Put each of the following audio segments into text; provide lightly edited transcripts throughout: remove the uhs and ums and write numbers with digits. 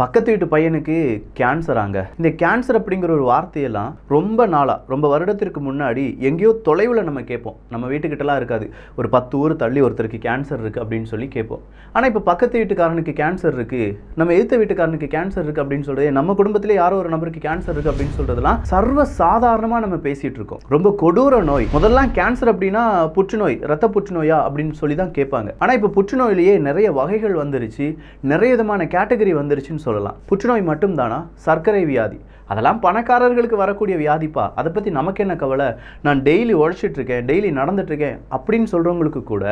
பக்கத்து வீட்டு பையனுக்கு கேன்சர் ஆங்க. இந்த கேன்சர் அப்படிங்கிற ஒரு வார்த்தையெல்லாம் ரொம்ப நாளா, ரொம்ப வருடத்திற்கு முன்னாடி எங்கேயோ தொலைவில் நம்ம கேட்போம். நம்ம வீட்டுக்கிட்டலாம் இருக்காது. ஒரு 10 ஊர் தள்ளி ஒருத்தருக்கு கேன்சர் இருக்குது அப்படின்னு சொல்லி கேட்போம். ஆனால் இப்போ பக்கத்து வீட்டுக்காரனுக்கு கேன்சர் இருக்குது, நம்ம எதிர்த்த வீட்டுக்காரனுக்கு கேன்சர் இருக்குது அப்படின்னு சொல்கிறது, நம்ம குடும்பத்தில் யாரோ ஒரு நபருக்கு கேன்சர் இருக்குது அப்படின்னு சொல்கிறதுலாம் சர்வ சாதாரணமாக நம்ம பேசிகிட்டு இருக்கோம். ரொம்ப கொடூர நோய். முதல்லாம் கேன்சர் அப்படின்னா புற்றுநோய், ரத்த புற்றுநோயா அப்படின்னு சொல்லி தான் கேட்பாங்க. ஆனால் இப்போ புற்றுநோயிலேயே நிறைய வகைகள் வந்துருச்சு, நிறைய விதமான கேட்டகரி வந்துருச்சுன்னு சொல்லலாம். புற்றுநோய் மட்டும் தானா? சர்க்கரை வியாதி அதெல்லாம் பணக்காரர்களுக்கு வரக்கூடிய வியாதிப்பா, அதை பற்றி நமக்கு என்ன கவலை, நான் டெய்லி உழைச்சிட்டு இருக்கேன், டெய்லி நடந்துட்டுருக்கேன் அப்படின்னு சொல்கிறவங்களுக்கு கூட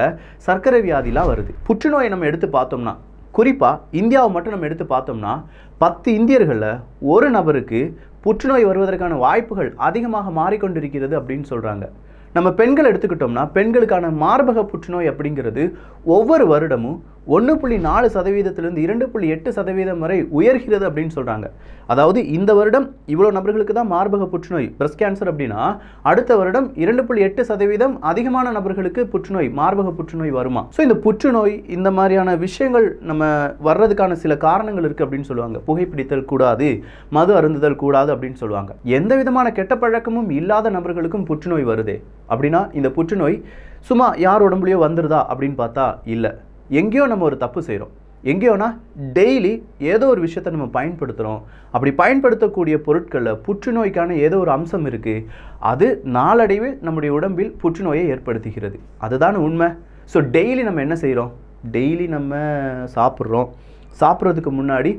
சர்க்கரை வியாதிலாம் வருது. புற்றுநோயை நம்ம எடுத்து பார்த்தோம்னா, குறிப்பாக இந்தியாவை மட்டும் நம்ம எடுத்து பார்த்தோம்னா, 10 இந்தியர்களில் ஒரு நபருக்கு புற்றுநோய் வருவதற்கான வாய்ப்புகள் அதிகமாக மாறிக்கொண்டிருக்கிறது அப்படின்னு சொல்கிறாங்க. நம்ம பெண்கள் எடுத்துக்கிட்டோம்னா, பெண்களுக்கான மார்பக புற்றுநோய் அப்படிங்கிறது ஒவ்வொரு வருடமும் 1.4% 2.8% வரை உயர்கிறது அப்படின்னு சொல்கிறாங்க. அதாவது இந்த வருடம் இவ்வளோ நபர்களுக்கு தான் மார்பக புற்றுநோய், பிரஸ்ட் கேன்சர் அப்படின்னா, அடுத்த வருடம் 2.8% அதிகமான நபர்களுக்கு புற்றுநோய், மார்பக புற்றுநோய் வருமா. ஸோ இந்த புற்றுநோய், இந்த மாதிரியான விஷயங்கள் நம்ம வர்றதுக்கான சில காரணங்கள் இருக்குது அப்படின்னு சொல்லுவாங்க. புகைப்பிடித்தல் கூடாது, மது அருந்துதல் கூடாது அப்படின்னு சொல்லுவாங்க. எந்த விதமான கெட்ட பழக்கமும் இல்லாத நபர்களுக்கும் புற்றுநோய் வருதே அப்படின்னா, இந்த புற்றுநோய் சும்மா யார் உடம்புலையோ வந்துடுதா அப்படின்னு பார்த்தா இல்லை. எங்கேயோ நம்ம ஒரு தப்பு செய்கிறோம், எங்கேயோனா டெய்லி ஏதோ ஒரு விஷயத்தை நம்ம பயன்படுத்துகிறோம். அப்படி பயன்படுத்தக்கூடிய பொருட்களில் புற்றுநோய்க்கான ஏதோ ஒரு அம்சம் இருக்குது, அது நாளடைவில் நம்முடைய உடம்பில் புற்றுநோயை ஏற்படுத்துகிறது. அதுதான் உண்மை. ஸோ டெய்லி நம்ம என்ன செய்கிறோம், டெய்லி நம்ம சாப்பிட்றோம், சாப்பிட்றதுக்கு முன்னாடி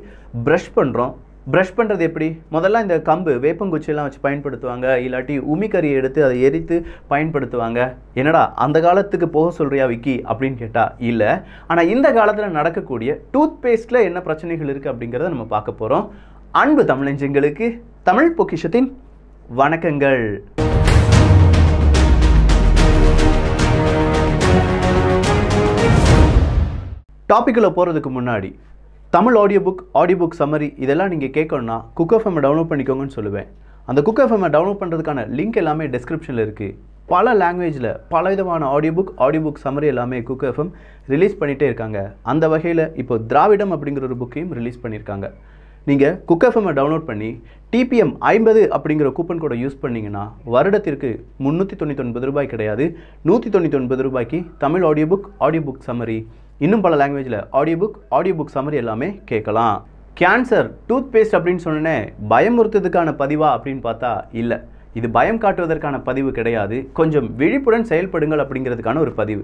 ப்ரஷ் பண்ணுறோம். ப்ரஷ் பண்ணுறது எப்படி? முதல்ல இந்த கம்பு, வேப்பங்குச்சியெல்லாம் வச்சு பயன்படுத்துவாங்க, இல்லாட்டி உமிக்கறியை எடுத்து அதை எரித்து பயன்படுத்துவாங்க. என்னடா அந்த காலத்துக்கு போக சொல்கிறியா விக்கி அப்படின்னு கேட்டால் இல்லை. ஆனால் இந்த காலத்தில் நடக்கக்கூடிய டூத் பேஸ்ட்டில் என்ன பிரச்சனைகள் இருக்குது அப்படிங்கிறத நம்ம பார்க்க போகிறோம். அன்பு தமிழஞ்சங்களுக்கு தமிழ் பொக்கிஷத்தின் வணக்கங்கள். டாப்பிக்கில் போகிறதுக்கு முன்னாடி தமிழ் ஆடியோ புக் சம்மரி இதெல்லாம் நீங்கள் கேட்கணுன்னா குக்கஃபம் டவுன்லோட் பண்ணிக்கோங்கன்னு சொல்லுவேன். அந்த குக்கஃபம் டவுன்லோட் பண்ணுறதுக்கான லிங்க் எல்லாமே டிஸ்கிரிப்ஷனில் இருக்குது. பல லாங்குவேஜில் பல விதமான ஆடியோ புக் சம்மரி எல்லாமே குக்கஃபம் ரிலீஸ் பண்ணிகிட்டே இருக்காங்க. அந்த வகையில் இப்போ திராவிடம் அப்படிங்கிற ஒரு புக்கையும் ரிலீஸ் பண்ணியிருக்காங்க. நீங்கள் குக்கஃபம் டவுன்லோட் பண்ணி TPM 50 அப்படிங்கிற கூப்பன் கோடை யூஸ் பண்ணிங்கன்னா வருடத்திற்கு ₹399 கிடையாது, ₹199 தமிழ் ஆடியோ புக் சம்மரி, இன்னும் பல லாங்குவேஜில் ஆடியோ புக் சம்மரி எல்லாமே கேட்கலாம். கேன்சர், டூத் பேஸ்ட் அப்படின்னு சொன்னே பயமுறுத்துறதுக்கான பதிவா அப்படின்னு பார்த்தா இல்லை. இது பயம் காட்டுவதற்கான பதிவு கிடையாது, கொஞ்சம் விழிப்புடன் செயல்படுங்கள் அப்படிங்கிறதுக்கான ஒரு பதிவு.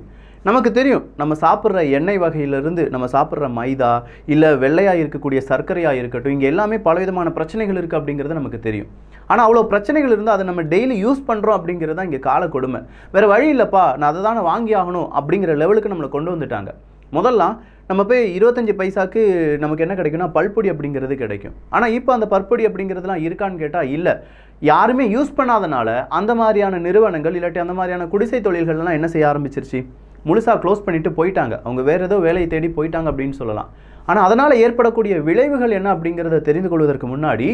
நமக்கு தெரியும், நம்ம சாப்பிட்ற எண்ணெய் வகையிலிருந்து, நம்ம சாப்பிட்ற மைதா இல்லை வெள்ளையாக இருக்கக்கூடிய சர்க்கரையாக இருக்கட்டும், இங்கே எல்லாமே பலவிதமான பிரச்சனைகள் இருக்குது அப்படிங்கிறது நமக்கு தெரியும். ஆனால் அவ்வளோ பிரச்சனைகள் இருந்தால் அதை நம்ம டெய்லி யூஸ் பண்ணுறோம் அப்படிங்கிறது தான் இங்கே கால கொடுமை. வேறு வழி இல்லைப்பா, நான் அதை தானே வாங்கி ஆகணும் அப்படிங்கிற லெவலுக்கு நம்மளை கொண்டு வந்துட்டாங்க. முதல்லாம் நம்ம போய் 25 பைசாவுக்கு நமக்கு என்ன கிடைக்கும்னா பல்பொடி அப்படிங்கிறது கிடைக்கும். ஆனால் இப்போ அந்த பல்பொடி அப்படிங்கிறதுலாம் இருக்கான்னு கேட்டால் இல்லை. யாருமே யூஸ் பண்ணாதனால அந்த மாதிரியான நிறுவனங்கள் இல்லாட்டி அந்த மாதிரியான குடிசை தொழில்கள்லாம் என்ன செய்ய ஆரம்பிச்சிருச்சு, முழுசாக க்ளோஸ் பண்ணிவிட்டு போயிட்டாங்க. அவங்க வேறு ஏதோ வேலையை தேடி போயிட்டாங்க அப்படின்னு சொல்லலாம். ஆனால் அதனால் ஏற்படக்கூடிய விளைவுகள் என்ன அப்படிங்கிறத தெரிந்து கொள்வதற்கு முன்னாடி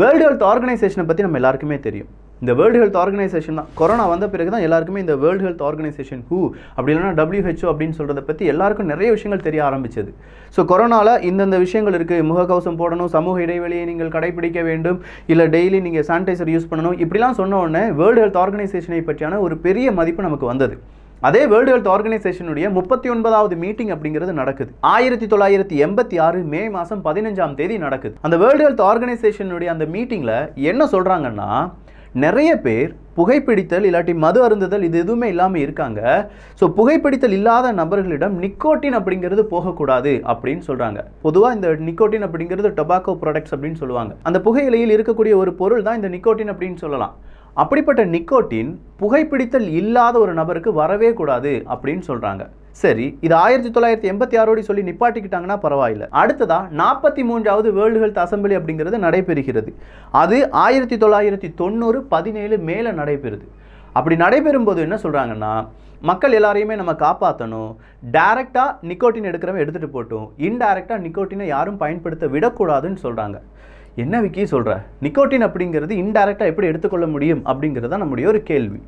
வேர்ல்டு ஹெல்த் ஆர்கனைசேஷனை பற்றி நம்ம எல்லாருக்குமே தெரியும். இந்த வேர்ல்டு ஹெல்த் ஆர்கனைசேஷன் தான், கொரோனா வந்த பிறகு தான் எல்லாருக்குமே இந்த வேர்ல்டு ஹெல்த் ஆர்கனைசேஷன் WHO அப்படி இல்லைனா WHO அப்படின்னு சொல்கிறத பற்றி எல்லாருக்கும் நிறைய விஷயங்கள் தெரிய ஆரம்பிச்சது. ஸோ கொரோனாவில் இந்தந்த விஷயங்கள் இருக்குது, முகக்கவசம் போடணும், சமூக இடைவெளியை நீங்கள் கடைபிடிக்க வேண்டும், இல்லை டெய்லி நீங்கள் சானிடைசர் யூஸ் பண்ணணும், இப்படிலாம் சொன்ன உடனே வேர்ல்டு ஹெல்த் ஆர்கனைசேஷனை பற்றியான ஒரு பெரிய மதிப்பு நமக்கு வந்தது. அதே வேர்ல்டு ஹெல்த் ஆர்கனைசேஷனுடைய 39வது மீட்டிங் அப்படிங்கிறது நடக்குது 1986 மே மாதம் 15ஆம் தேதி நடக்குது. அந்த வேர்ல்டு ஹெல்த் ஆர்கனைசேஷனுடைய அந்த மீட்டிங்கில் என்ன சொல்கிறாங்கன்னா, நிறைய பேர் புகைப்பிடித்தல் இல்லாட்டி மது அருந்துதல் இது எதுவுமே இல்லாமல் இருக்காங்க. ஸோ புகைப்பிடித்தல் இல்லாத நபர்களிடம் நிக்கோட்டின் அப்படிங்கிறது போகக்கூடாது அப்படின்னு சொல்கிறாங்க. பொதுவாக இந்த நிக்கோட்டின் அப்படிங்கிறது டொபாக்கோ ப்ராடக்ட்ஸ் அப்படின்னு சொல்லுவாங்க. அந்த புகையிலையில் இருக்கக்கூடிய ஒரு பொருள் தான் இந்த நிக்கோட்டின் அப்படின்னு சொல்லலாம். அப்படிப்பட்ட நிக்கோட்டின் புகைப்பிடித்தல் இல்லாத ஒரு நபருக்கு வரவே கூடாது அப்படின்னு சொல்கிறாங்க. சரி, இது 1986 சொல்லி நிப்பாட்டிக்கிட்டாங்கன்னா பரவாயில்ல. அடுத்ததா 43வது வேர்ல்டு ஹெல்த் அசம்பிளி அப்படிங்கிறது நடைபெறுகிறது. அது 1990 மேலே நடைபெறுது. அப்படி நடைபெறும் போது என்ன சொல்கிறாங்கன்னா, மக்கள் எல்லாரையுமே நம்ம காப்பாற்றணும், டைரெக்டாக நிக்கோட்டின் எடுக்கிறவன் எடுத்துகிட்டு போட்டோம், இன்டைரக்டாக நிக்கோட்டினை யாரும் பயன்படுத்த விடக்கூடாதுன்னு சொல்கிறாங்க. என்ன விக்கி சொல்கிற, நிக்கோட்டின் அப்படிங்கிறது இன்டைரக்டாக எப்படி எடுத்துக்கொள்ள முடியும் அப்படிங்கிறது தான் நம்முடைய ஒரு கேள்வி.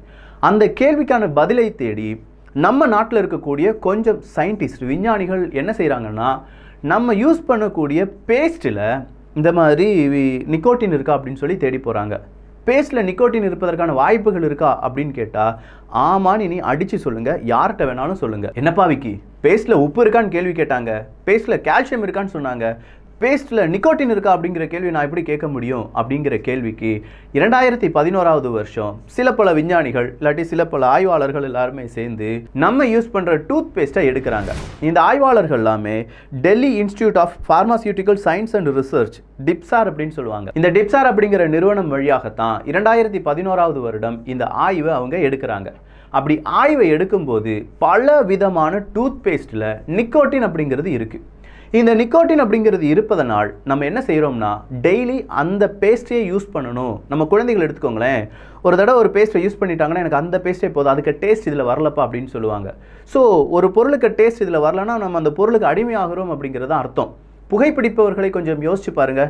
அந்த கேள்விக்கான பதிலை தேடி நம்ம நாட்டில் இருக்கக்கூடிய கொஞ்சம் சயின்டிஸ்ட், விஞ்ஞானிகள் என்ன செய்கிறாங்கன்னா, நம்ம யூஸ் பண்ணக்கூடிய பேஸ்ட்ல இந்த மாதிரி நிக்கோட்டின் இருக்கா அப்படினு சொல்லி தேடி போறாங்க. பேஸ்ட்ல நிக்கோட்டின் இருப்பதற்கான வாய்ப்புகள் இருக்கா அப்படினு கேட்டா ஆமான்னு நீ அடிச்சு சொல்லுங்க, யார்ட்ட வேணாலும் சொல்லுங்க. என்னப்பா விக்கி பேஸ்ட்ல உப்பு இருக்கான்னு கேள்வி கேட்டாங்க, பேஸ்ட்ல கால்சியம் இருக்கான்னு சொன்னாங்க, பேஸ்ட்ல நிக்கோட்டின் இருக்கா அப்படிங்கற கேள்வி நான் எப்படி கேட்க முடியும் அப்படிங்கற கேள்விக்கு 2011வது வருஷம் சில பல விஞ்ஞானிகள் இல்லாட்டி சில பல ஆய்வாளர்கள் எல்லாரும் சேர்ந்து நம்ம யூஸ் பண்ற டூத் பேஸ்ட்டை எடுக்கறாங்க. இந்த ஆய்வாளர்கள் எல்லாமே Delhi institute of pharmaceutical science and research DIPSAR அப்படினு சொல்வாங்க. இந்த டிப்சார் அப்படிங்கற நிறுவனம் வழியாக தான் 2011வது வருடம் இந்த ஆய்வை அவங்க எடுக்கறாங்க. அப்படி ஆய்வை எடுக்கும்போது பலவிதமான டூத் பேஸ்ட்ல நிக்கோட்டின் அப்படிங்கிறது இருக்கு. இந்த நிக்கோட்டின் அப்படிங்கிறது இருப்பதனால் நம்ம என்ன செய்யறோம்னா டெய்லி அந்த பேஸ்ட்டையே யூஸ் பண்ணணும். நம்ம குழந்தைகள் எடுத்துக்கோங்களேன், ஒரு தடவை ஒரு பேஸ்ட்டை யூஸ் பண்ணிட்டாங்கன்னா எனக்கு அந்த பேஸ்ட்டே போதும், அதுக்கு டேஸ்ட் இதில் வரலப்பா அப்படின்னு சொல்லுவாங்க. ஸோ ஒரு பொருளுக்கு டேஸ்ட் இதில் வரலன்னா நம்ம அந்த பொருளுக்கு அடிமையாகிறோம் அப்படிங்கிறது அர்த்தம். புகைப்பிடிப்பவர்களை கொஞ்சம் யோசிச்சு பாருங்க,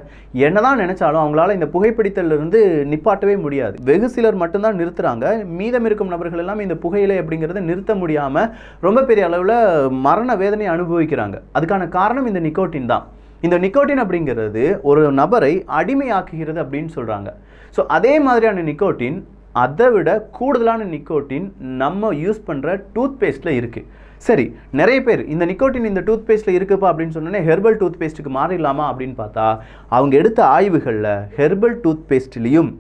என்னதான் நினைச்சாலும் அவங்களால இந்த புகைப்பிடித்தலிருந்து நிப்பாட்டவே முடியாது. வெகு சிலர் மட்டும்தான் நிறுத்துறாங்க, மீதம் இருக்கும் நபர்கள் எல்லாம் இந்த புகையிலை அப்படிங்கிறத நிறுத்த முடியாம ரொம்ப பெரிய அளவில் மரண வேதனை அனுபவிக்கிறாங்க. அதுக்கான காரணம் இந்த நிக்கோட்டின் தான். இந்த நிக்கோட்டின் அப்படிங்கிறது ஒரு நபரை அடிமையாக்குகிறது அப்படின்னு சொல்றாங்க. ஸோ அதே மாதிரியான நிக்கோட்டின், அதை விட கூடுதலான நிக்கோட்டின் நம்ம யூஸ் பண்ணுற டூத் பேஸ்ட்டில் இருக்குது. சரி, நிறைய பேர் இந்த நிக்கோட்டின் இந்த டூத் பேஸ்ட்டில் இருக்குப்பா அப்படின்னு சொன்னோன்னே ஹெர்பல் டூத் பேஸ்ட்டுக்கு மாறிடலாமா அப்படின்னு பார்த்தா அவங்க எடுத்த ஆய்வுகளில் ஹெர்பல் டூத் பேஸ்ட்லேயும்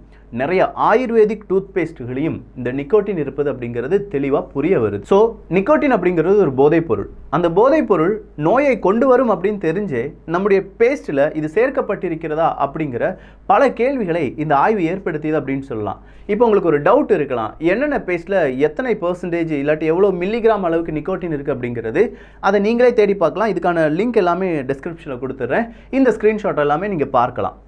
நிறைய ஆயுர்வேதிக் டூத் பேஸ்ட்டுகளையும் இந்த நிக்கோட்டின் இருப்பது அப்படிங்கிறது தெளிவாக புரிய வருது. ஸோ நிக்கோட்டின் அப்படிங்கிறது ஒரு போதைப் பொருள். அந்த போதைப் பொருள் நோயை கொண்டு வரும் அப்படின்னு தெரிஞ்சே நம்முடைய பேஸ்ட்டில் இது சேர்க்கப்பட்டிருக்கிறதா அப்படிங்கிற பல கேள்விகளை இந்த ஆய்வு ஏற்படுத்தியது அப்படின்னு சொல்லலாம். இப்போ உங்களுக்கு ஒரு டவுட் இருக்கலாம், என்னென்ன பேஸ்ட்டில் எத்தனை பெர்சன்டேஜ் இல்லாட்டி எவ்வளோ மில்லிகிராம் அளவுக்கு நிக்கோட்டின் இருக்குது அப்படிங்கிறது. அதை நீங்களே தேடி பார்க்கலாம். இதுக்கான லிங்க் எல்லாமே டிஸ்கிரிப்ஷனில் கொடுத்துட்றேன். இந்த ஸ்க்ரீன்ஷாட் எல்லாமே நீங்கள் பார்க்கலாம்.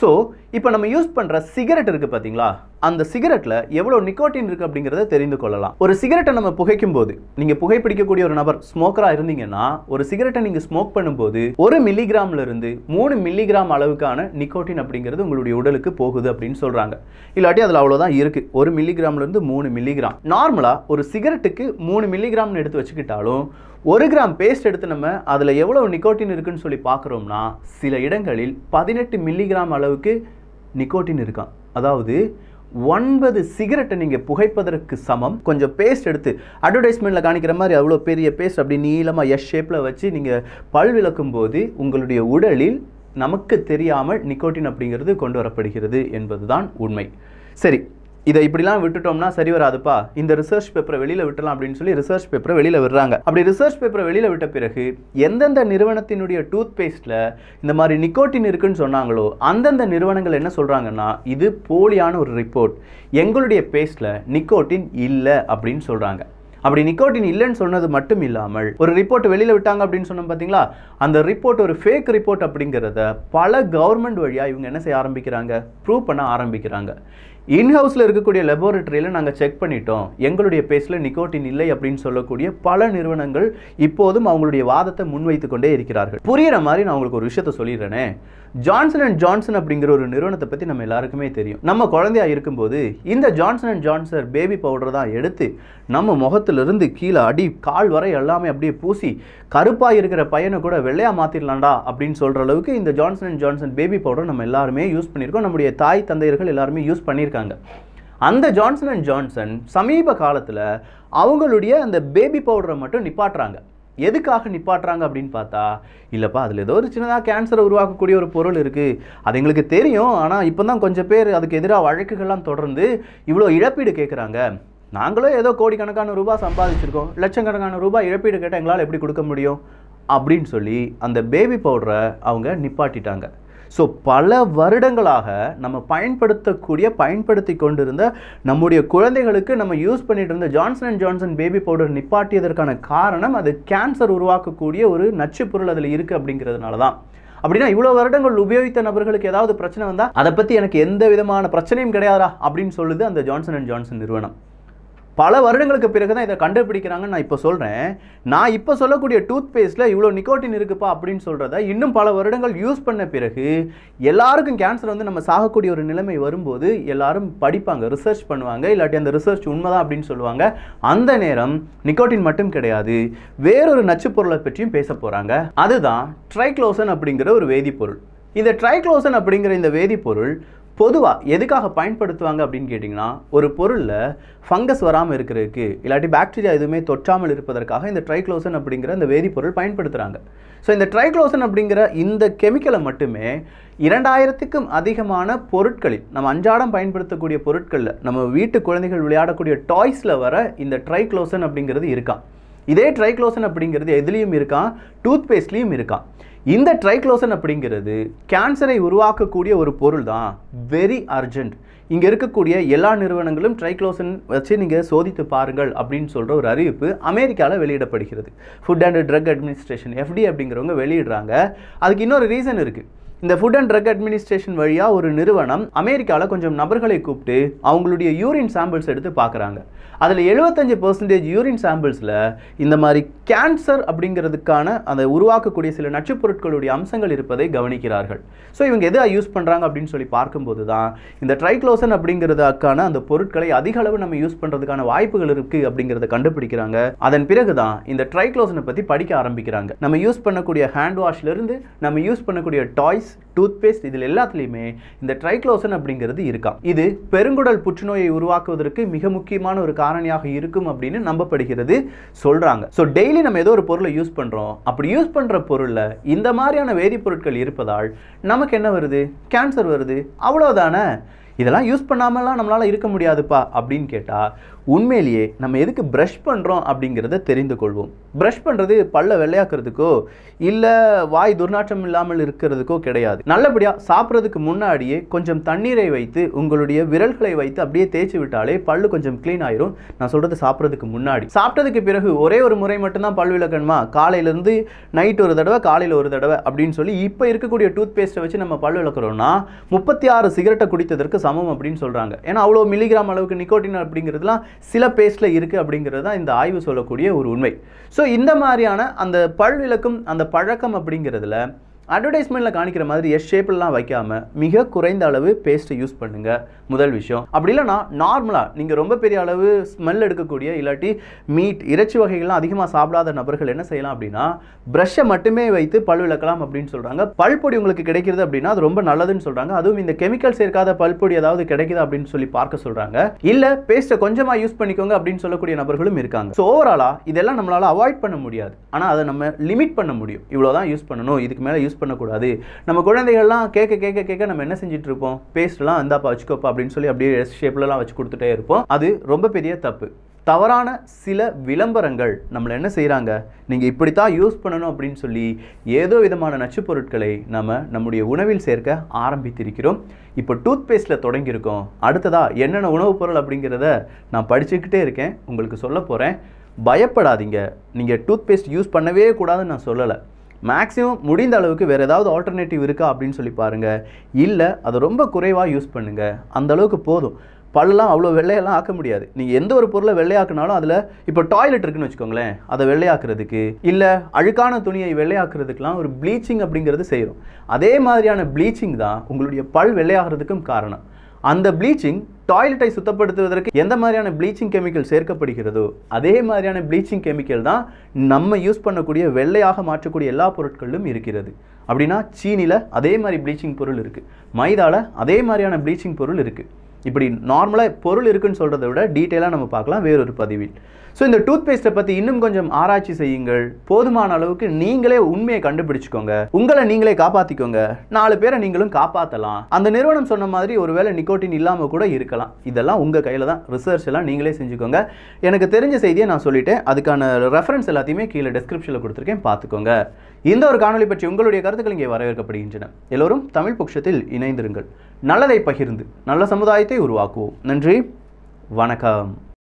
ஸோ இப்போ நம்ம யூஸ் பண்ணுற சிகரெட் இருக்குது பார்த்தீங்களா, அந்த சிகரெட்டில் எவ்வளோ நிக்கோட்டின் இருக்குது அப்படிங்கிறத தெரிந்து கொள்ளலாம். ஒரு சிகரெட்டை நம்ம புகைக்கும் போது, நீங்கள் புகைப்பிடிக்கக்கூடிய ஒரு நபர் ஸ்மோக்கராக இருந்தீங்கன்னா ஒரு சிகரெட்டை நீங்கள் ஸ்மோக் பண்ணும்போது 1 மில்லிகிராம்லேருந்து 3 மில்லிகிராம் அளவுக்கான நிக்கோட்டின் அப்படிங்கிறது உங்களுடைய உடலுக்கு போகுது அப்படின்னு சொல்கிறாங்க. இல்லாட்டி அதில் அவ்வளோதான் இருக்குது, 1 மில்லிகிராம்லேருந்து 3 மில்லிகிராம். நார்மலாக ஒரு சிகரெட்டுக்கு 3 மில்லிகிராம்னு எடுத்து வச்சுக்கிட்டாலும் 1 கிராம் பேஸ்ட் எடுத்து நம்ம அதில் எவ்வளோ நிக்கோட்டின் இருக்குன்னு சொல்லி பார்க்குறோம்னா சில இடங்களில் 18 மில்லிகிராம் அளவுக்கு நிக்கோட்டின் இருக்கான். அதாவது 9 சிகரெட்டை நீங்கள் புகைப்பதற்கு சமம். கொஞ்சம் பேஸ்ட் எடுத்து அட்வர்டைஸ்மெண்ட்டில் காணிக்கிற மாதிரி அவ்வளோ பெரிய பேஸ்ட் அப்படி நீளமாக எஸ் ஷேப்பில் வச்சு நீங்கள் பல் விளக்கும் போது உங்களுடைய உடலில் நமக்கு தெரியாமல் நிக்கோட்டின் அப்படிங்கிறது கொண்டு வரப்படுகிறது என்பது தான் உண்மை. சரி, இதை இப்படிலாம் விட்டுட்டோம்னா சரி வராதுப்பா, இந்த ரிசர்ச் பேப்பரை வெளியில் விட்டலாம் அப்படின்னு சொல்லி ரிசர்ச் பேப்பரை வெளியில் விடுறாங்க. அப்படி ரிசர்ச் பேப்பரை வெளியில் விட்ட பிறகு எந்தெந்த நிறுவனத்தினுடைய டூத் பேஸ்ட்டில் இந்த மாதிரி நிக்கோட்டின் இருக்குன்னு சொன்னாங்களோ அந்தந்த நிறுவனங்கள் என்ன சொல்கிறாங்கன்னா இது போலியான ஒரு ரிப்போர்ட், எங்களுடைய பேஸ்ட்டில் நிக்கோட்டின் இல்லை அப்படின்னு சொல்கிறாங்க. அப்படி நிக்கோட்டின் இல்லைன்னு சொன்னது மட்டும் இல்லாமல் ஒரு ரிப்போர்ட் வெளியில் விட்டாங்க அப்படின்னு சொன்னோம் பார்த்தீங்களா, அந்த ரிப்போர்ட் ஒரு ஃபேக் ரிப்போர்ட் அப்படிங்கிறத பல கவர்மெண்ட் வழியாக இவங்க என்ன செய்ய ஆரம்பிக்கிறாங்க, ப்ரூவ் பண்ண ஆரம்பிக்கிறாங்க. இன்ஹவுஸில் இருக்கக்கூடிய லெபார்ட்டரியில் நாங்கள் செக் பண்ணிட்டோம், எங்களுடைய பேஸ்ட்டில் நிக்கோட்டின் இல்லை அப்படின்னு சொல்லக்கூடிய பல நிறுவனங்கள் இப்போதும் அவங்களுடைய வாதத்தை முன்வைத்து கொண்டே இருக்கிறார்கள். புரிகிற மாதிரி நான் உங்களுக்கு ஒரு விஷயத்த சொல்லிடுறேனே, ஜான்சன் அண்ட் ஜான்சன் அப்படிங்கிற ஒரு நிறுவனத்தை பற்றி நம்ம எல்லாருக்குமே தெரியும். நம்ம குழந்தையாக இருக்கும்போது இந்த Johnson and Johnson baby powder தான் எடுத்து நம்ம முகத்திலிருந்து கீழே அடி கால் வரை எல்லாமே அப்படியே பூசி கருப்பாக இருக்கிற பையனை கூட வெள்ளையாக மாற்றிடலாண்டா அப்படின்னு சொல்கிற அளவுக்கு இந்த Johnson and Johnson baby powder நம்ம எல்லாருமே யூஸ் பண்ணியிருக்கோம், நம்முடைய தாய் தந்தையர்கள் எல்லாருமே யூஸ் பண்ணியிருக்காங்க. அந்த ஜான்சன் அண்ட் ஜான்சன் சமீப காலத்தில் அவங்களுடைய அந்த பேபி பவுடரை மட்டும் நிப்பாட்டுறாங்க. எதுக்காக நிப்பாட்டுறாங்க அப்படின்னு பார்த்தா, இல்லைப்பா அதில் ஏதோ ஒரு சின்னதாக கேன்சரை உருவாக்கக்கூடிய ஒரு பொருள் இருக்குது, அது எங்களுக்கு தெரியும், ஆனால் இப்போ தான் கொஞ்சம் பேர் அதுக்கு எதிராக வழக்குகள்லாம் தொடர்ந்து இவ்வளோ இழப்பீடு கேட்குறாங்க, நாங்களும் ஏதோ கோடிக்கணக்கான ரூபாய் சம்பாதிச்சிருக்கோம், லட்சக்கணக்கான ரூபாய் இழப்பீடு கேட்டால் எங்களால் எப்படி கொடுக்க முடியும் அப்படின்னு சொல்லி அந்த பேபி பவுடரை அவங்க நிப்பாட்டிட்டாங்க. ஸோ பல வருடங்களாக நம்ம பயன்படுத்தி கொண்டிருந்த நம்முடைய குழந்தைகளுக்கு நம்ம யூஸ் பண்ணிட்டு இருந்த Johnson and Johnson baby powder நிப்பாட்டியதற்கான காரணம் அது கேன்சர் உருவாக்கக்கூடிய ஒரு நச்சு பொருள் அதில் இருக்குது அப்படிங்கிறதுனால தான். அப்படின்னா இவ்வளோ வருடங்கள் உபயோகித்த நபர்களுக்கு ஏதாவது பிரச்சனை வந்தால் அதை பற்றி எனக்கு எந்த விதமான பிரச்சனையும் கிடையாதா அப்படின்னு சொல்லுது அந்த ஜான்சன் அண்ட் ஜான்சன் நிறுவனம். பல வருடங்களுக்கு பிறகு தான் இத கண்டுபிடிக்கறாங்கன்னு நான் இப்ப சொல்றேன். நான் இப்ப சொல்லக்கூடிய டூத் பேஸ்ட்ல இவ்ளோ நிகோட்டின் இருக்குப்பா அப்படினு சொல்றத இன்னும் பல வருடங்கள் யூஸ் பண்ண பிறகு எல்லாருக்கும் கேன்சர் வந்து நம்ம சாகக்கூடிய ஒரு நிலைமை வரும்போது எல்லாரும் படிப்பாங்க, ரிசர்ச் பண்ணுவாங்க, இல்லாட்டி அந்த ரிசர்ச் உண்மைதான் அப்படினு சொல்வாங்க. அந்த நேரம் நிகோட்டின் மட்டும் கிடையாது, வேறொரு நச்சு பொருளை பற்றியும் பேசப் போறாங்க. அதுதான் ட்ரைக்ளோசன் அப்படிங்கற ஒரு வேதிப்பொருள். இந்த ட்ரைக்ளோசன் அப்படிங்கற இந்த வேதிப்பொருள் பொதுவா எதுக்காக பயன்படுத்துவாங்க அப்படினு கேட்டிங்கனா, ஒரு பொருள்ல ஃபங்கஸ் வராம இருக்குறதுக்கு இல்லாட்டி பாக்டீரியா எதுமே தொற்றாமல் இருப்பதற்காக இந்த ட்ரைக்ளோசன் அப்படிங்கற அந்த வேதிப்பொருள் பயன்படுத்துறாங்க. சோ இந்த ட்ரைக்ளோசன் அப்படிங்கற இந்த கெமிக்கலை மட்டுமே 2000 க்கும் அதிகமான பொருட்களில், நம்ம அன்றாடம் பயன்படுத்தக்கூடிய பொருட்கள்ல, நம்ம வீட்டு குழந்தைகள் விளையாடக்கூடிய டாய்ஸ்ல வர இந்த ட்ரைக்ளோசன் அப்படிங்கறது இருக்காம். இதே ட்ரைக்ளோசன் அப்படிங்கறது எதிலியும் இருக்காம், டூத் பேஸ்ட்லயும் இருக்காம். இந்த ட்ரைக்ளோசன் அப்படிங்கிறது கேன்சரை உருவாக்கக்கூடிய ஒரு பொருள் தான். Very urgent. இங்க இருக்கக்கூடிய எல்லா நிறுவனங்களும் ட்ரைக்ளோசன் வச்சு நீங்க சோதித்து பாருங்கள் அப்படின்னு சொல்ற ஒரு அறிவிப்பு அமெரிக்கால வெளியிடப்படுகிறது. Food and drug Administration FDA அப்படிங்கறவங்க வெளியிடுறாங்க. அதுக்கு இன்னொரு ரீசன் இருக்கு. இந்த ஃபுட் அண்ட் ட்ரக் அட்மினிஸ்ட்ரேஷன் வழியா ஒரு நிறுவனம் அமெரிக்கால கொஞ்சம் நபர்களை கூப்பிட்டு அவங்களுடைய யூரின் சாம்பிள்ஸ் எடுத்து பார்க்குறாங்க. அதில் 75% யூரின் சாம்பிள்ஸில் இந்த மாதிரி கேன்சர் அப்படிங்கிறதுக்கான அதை உருவாக்கக்கூடிய சில நச்சு பொருட்களுடைய அம்சங்கள் இருப்பதை கவனிக்கிறார்கள். ஸோ இவங்க எதை யூஸ் பண்ணுறாங்க அப்படின்னு சொல்லி பார்க்கும்போது தான் இந்த ட்ரைக்ளோசன் அப்படிங்கிறதுக்கான அந்த பொருட்களை அதிக அளவு நம்ம யூஸ் பண்ணுறதுக்கான வாய்ப்புகள் இருக்குது அப்படிங்கிறத கண்டுபிடிக்கிறாங்க. அதன் பிறகு தான் இந்த ட்ரைக்ளோசனை பற்றி படிக்க ஆரம்பிக்கிறாங்க. நம்ம யூஸ் பண்ணக்கூடிய ஹேண்ட் வாஷ்லேருந்து நம்ம யூஸ் பண்ணக்கூடிய டாய்ஸ், டூத்பேஸ்ட், இதில் எல்லாத்துலேயுமே இந்த ட்ரைக்ளோசன் அப்படிங்கிறது இருக்காம். இது பெருங்குடல் புற்றுநோயை உருவாக்குவதற்கு மிக முக்கியமான ஒரு காரணியாக இருக்கும் அப்படின்னு நம்பப்படுகிறது சொல்கிறாங்க. ஸோ டெய்லி நம்ம ஏதோ ஒரு பொருளை யூஸ் பண்ணுறோம். அப்படி யூஸ் பண்ணுற பொருளில் இந்த மாதிரியான வேதிப்பொருட்கள் இருப்பதால் நமக்கு என்ன வருது? கேன்சர் வருது. அவ்வளோதானே? இதெல்லாம் யூஸ் பண்ணாமலாம் நம்மளால் இருக்க முடியாதுப்பா அப்படின்னு கேட்டால், உண்மையிலேயே நம்ம எதுக்கு ப்ரஷ் பண்ணுறோம் அப்படிங்கிறத தெரிந்து கொள்வோம். ப்ரஷ் பண்ணுறது பல்ல வெள்ளையாக்குறதுக்கோ இல்லை வாய் துர்நாற்றம் இல்லாமல் இருக்கிறதுக்கோ கிடையாது. நல்லபடியாக சாப்பிட்றதுக்கு முன்னாடியே கொஞ்சம் தண்ணீரை வைத்து உங்களுடைய விரல்களை வைத்து அப்படியே தேய்ச்சி விட்டாலே பல்லு கொஞ்சம் க்ளீன் ஆயிரும். நான் சொல்கிறது சாப்பிட்றதுக்கு முன்னாடி. சாப்பிட்டதுக்கு பிறகு ஒரே ஒரு முறை மட்டும்தான் பல் விளக்கணுமா? காலையிலேருந்து நைட் ஒரு தடவை, காலையில் ஒரு தடவை அப்படின்னு சொல்லி இப்போ இருக்கக்கூடிய டூத் பேஸ்ட்டை வச்சு நம்ம பல் விளக்குறோம்னா 36 சிகரெட்டை குடித்ததற்கு சமம் அப்படின்னு சொல்றாங்க. ஏன்னா அவ்வளோ மில்லிகிராம் அளவுக்கு நிகோட்டின் அப்படிங்கிறதுலாம் சில பேஸ்ட்ல இருக்கு அப்படிங்கிறது தான் இந்த ஆய்வு சொல்லக்கூடிய ஒரு உண்மை. ஸோ இந்த மாதிரியான அந்த பல் விளக்கும் அந்த பழக்கம் அப்படிங்கிறதுல அட்வர்டைஸ்மெண்ட்ல காணிக்கிற மாதிரி எஸ் ஷேப்லாம் வைக்காம மிக குறைந்த அளவு பேஸ்ட்டை யூஸ் பண்ணுங்க, முதல் விஷயம். அப்படி இல்லைனா நார்மலா நீங்க ரொம்ப பெரிய அளவு ஸ்மெல் எடுக்கக்கூடிய இல்லாட்டி மீட், இறைச்சி வகைகள்லாம் அதிகமாக சாப்பிடாத நபர்கள் என்ன செய்யலாம் அப்படின்னா, ப்ரஷ்ஷை மட்டுமே வைத்து பல் விளக்கலாம் அப்படின்னு சொல்றாங்க. பல்பொடி உங்களுக்கு கிடைக்கிறது அப்படின்னா அது ரொம்ப நல்லதுன்னு சொல்றாங்க. அதுவும் இந்த கெமிக்கல் சேர்க்காத பல்பொடி ஏதாவது கிடைக்குது அப்படின்னு சொல்லி பார்க்க சொல்றாங்க. இல்ல பேஸ்ட்டை கொஞ்சமா யூஸ் பண்ணிக்கோங்க அப்படின்னு சொல்லக்கூடிய நபர்களும் இருக்காங்க. ஸோ ஓவராலா இதெல்லாம் நம்மளால அவாய்ட் பண்ண முடியாது. ஆனா அதை நம்ம லிமிட் பண்ண முடியும். இவ்வளவுதான் யூஸ் பண்ணணும், இதுக்கு மேல யூஸ் பண்ணக்கூடாது. நம்ம குழந்தைகள்லாம் கேட்க கேட்க கேட்க நம்ம என்ன செஞ்சுட்டு இருப்போம், பேஸ்ட்லாம் இந்தாப்பா வச்சுக்கோப்பா அப்படின்னு சொல்லி அப்படியே எஸ் ஷேப்லலாம் வச்சு கொடுத்துட்டே இருப்போம். அது ரொம்ப பெரிய தப்பு. தவறான சில விளம்பரங்கள் நம்மளை என்ன செய்கிறாங்க, நீங்கள் இப்படித்தான் யூஸ் பண்ணணும் அப்படின்னு சொல்லி ஏதோ விதமான நச்சு பொருட்களை நம்ம நம்முடைய உணவில் சேர்க்க ஆரம்பித்திருக்கிறோம். இப்போ டூத் பேஸ்ட்டில் தொடங்கியிருக்கோம். அடுத்ததாக என்னென்ன உணவுப் பொருள் அப்படிங்கிறத நான் படிச்சுக்கிட்டே இருக்கேன், உங்களுக்கு சொல்ல போகிறேன். பயப்படாதீங்க. நீங்கள் டூத் பேஸ்ட் யூஸ் பண்ணவே கூடாதுன்னு நான் சொல்லலை. மேக்ஸிமம் முடிந்த அளவுக்கு வேறு ஏதாவது ஆல்டர்னேட்டிவ் இருக்கா அப்படின்னு சொல்லி பாருங்கள். இல்லை அது ரொம்ப குறைவாக யூஸ் பண்ணுங்கள், அந்தளவுக்கு போதும். பல்லெலாம் அவ்வளோ வெள்ளையெல்லாம் ஆக்க முடியாது. நீங்கள் எந்த ஒரு பொருளை வெள்ளையாக்கினாலும் அதில் இப்போ டாய்லெட் இருக்குன்னு வச்சுக்கோங்களேன், அதை வெள்ளையாக்குறதுக்கு இல்லை அழுக்கான துணியை வெள்ளையாக்குறதுக்கெலாம் ஒரு ப்ளீச்சிங் அப்படிங்கிறது செய்கிறோம். அதே மாதிரியான ப்ளீச்சிங் தான் உங்களுடைய பல் வெள்ளையாகிறதுக்கும் காரணம். அந்த ப்ளீச்சிங் டாய்லெட்டை சுத்தப்படுத்துவதற்கு எந்த மாதிரியான ப்ளீச்சிங் கெமிக்கல் சேர்க்கப்படுகிறதோ அதே மாதிரியான ப்ளீச்சிங் கெமிக்கல் தான் நம்ம யூஸ் பண்ணக்கூடிய வெள்ளையாக மாற்றக்கூடிய எல்லா பொருட்களிலும் இருக்கிறது. அப்படின்னா சீனியில் அதே மாதிரி ப்ளீச்சிங் பொருள் இருக்குது, மைதாவில் அதே மாதிரியான ப்ளீச்சிங் பொருள் இருக்குது. இப்படி நார்மலாக பொருள் இருக்குன்னு சொல்கிறத விட டீட்டெயிலாக நம்ம பார்க்கலாம் வேறொரு பதிவில். ஸோ இந்த டூத் பேஸ்ட்டை பற்றி இன்னும் கொஞ்சம் ஆராய்ச்சி செய்யுங்கள். போதுமான அளவுக்கு நீங்களே உண்மையை கண்டுபிடிச்சிக்கோங்க, உங்களை நீங்களே காப்பாற்றிக்கோங்க, 4 பேரை நீங்களும் காப்பாற்றலாம். அந்த நிறுவனம் சொன்ன மாதிரி ஒரு வேளை நிகோட்டின் இல்லாமல் கூட இருக்கலாம். இதெல்லாம் உங்கள் கையில் தான். ரிசர்ச் எல்லாம் நீங்களே செஞ்சுக்கோங்க. எனக்கு தெரிஞ்ச செய்தியை நான் சொல்லிட்டேன். அதுக்கான ரெஃபரன்ஸ் எல்லாத்தையுமே கீழே டெஸ்கிரிப்ஷனில் கொடுத்துருக்கேன், பார்த்துக்கோங்க. இந்த ஒரு காணொலி பற்றி உங்களுடைய கருத்துக்கள் இங்கே வரவேற்கப்படுகின்றன. எல்லோரும் தமிழ் பொக்கிஷத்தில் இணைந்திருங்கள். நல்லதை பகிர்ந்து நல்ல சமுதாயத்தை உருவாக்குவோம். நன்றி, வணக்கம்.